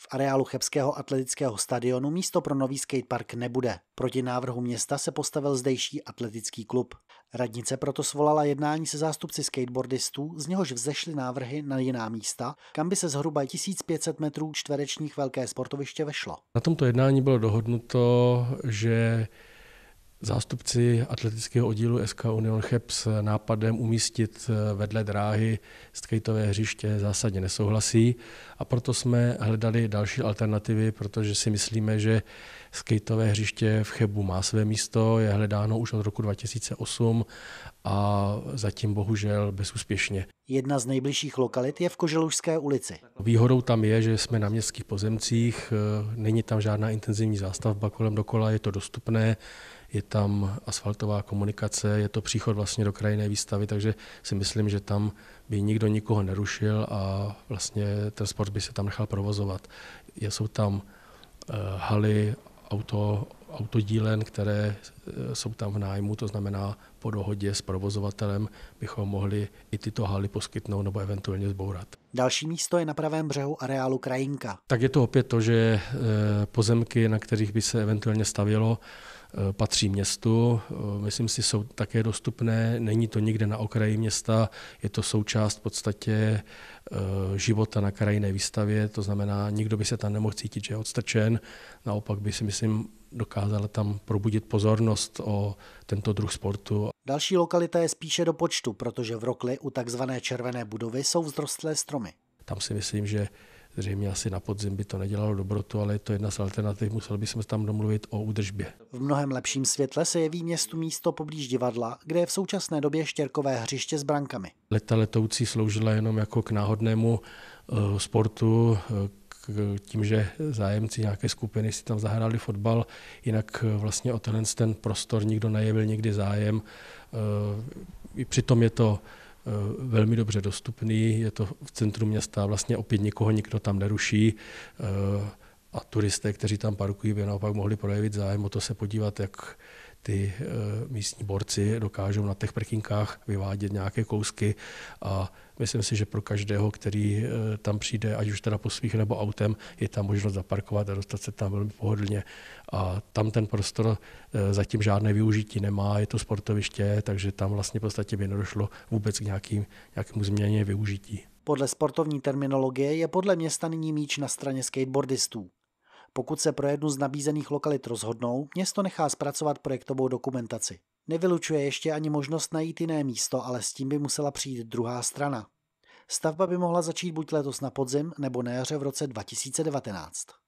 V areálu Chebského atletického stadionu místo pro nový skatepark nebude. Proti návrhu města se postavil zdejší atletický klub. Radnice proto svolala jednání se zástupci skateboardistů, z něhož vzešly návrhy na jiná místa, kam by se zhruba 1500 metrů čtverečních velké sportoviště vešlo. Na tomto jednání bylo dohodnuto, že zástupci atletického oddílu SK Union Cheb s nápadem umístit vedle dráhy skateové hřiště zásadně nesouhlasí, a proto jsme hledali další alternativy, protože si myslíme, že skateové hřiště v Chebu má své místo, je hledáno už od roku 2008 a zatím bohužel bezúspěšně. Jedna z nejbližších lokalit je v Koželužské ulici. Výhodou tam je, že jsme na městských pozemcích, není tam žádná intenzivní zástavba kolem dokola, je to dostupné, je tam asfaltová komunikace, je to příchod vlastně do krajinné výstavy, takže si myslím, že tam by nikdo nikoho nerušil a vlastně ten sport by se tam nechal provozovat. Jsou tam haly, autodílen, které jsou tam v nájmu, to znamená po dohodě s provozovatelem bychom mohli i tyto haly poskytnout nebo eventuálně zbourat. Další místo je na pravém břehu areálu Krajinka. Tak je to opět to, že pozemky, na kterých by se eventuálně stavělo, patří městu. Myslím si, jsou také dostupné, není to nikde na okraji města, je to součást v podstatě života na krajinné výstavě, to znamená, nikdo by se tam nemohl cítit, že je odstrčen, naopak by si myslím dokázala tam probudit pozornost o tento druh sportu. Další lokalita je spíše do počtu, protože v Rokli u takzvané červené budovy jsou vzrostlé stromy. Tam si myslím, že zřejmě asi na podzim by to nedělalo dobrotu, ale je to jedna z alternativ, museli bychom se tam domluvit o údržbě. V mnohem lepším světle se jeví městu místo poblíž divadla, kde je v současné době štěrkové hřiště s brankami. Leta letoucí sloužila jenom jako k náhodnému sportu, tím, že zájemci nějaké skupiny si tam zahrali fotbal, jinak vlastně o ten prostor nikdo nejevil nikdy zájem. Přitom je to velmi dobře dostupný, je to v centru města, vlastně opět nikdo tam neruší a turisté, kteří tam parkují, by naopak mohli projevit zájem o to se podívat, jak ty místní borci dokážou na těch prkinkách vyvádět nějaké kousky, a myslím si, že pro každého, který tam přijde, ať už teda po svých nebo autem, je tam možnost zaparkovat a dostat se tam velmi pohodlně. A tam ten prostor zatím žádné využití nemá, je to sportoviště, takže tam vlastně v podstatě by nedošlo vůbec k nějakému změně využití. Podle sportovní terminologie je podle města nyní míč na straně skateboardistů. Pokud se pro jednu z nabízených lokalit rozhodnou, město nechá zpracovat projektovou dokumentaci. Nevylučuje ještě ani možnost najít jiné místo, ale s tím by musela přijít druhá strana. Stavba by mohla začít buď letos na podzim, nebo na jaře v roce 2019.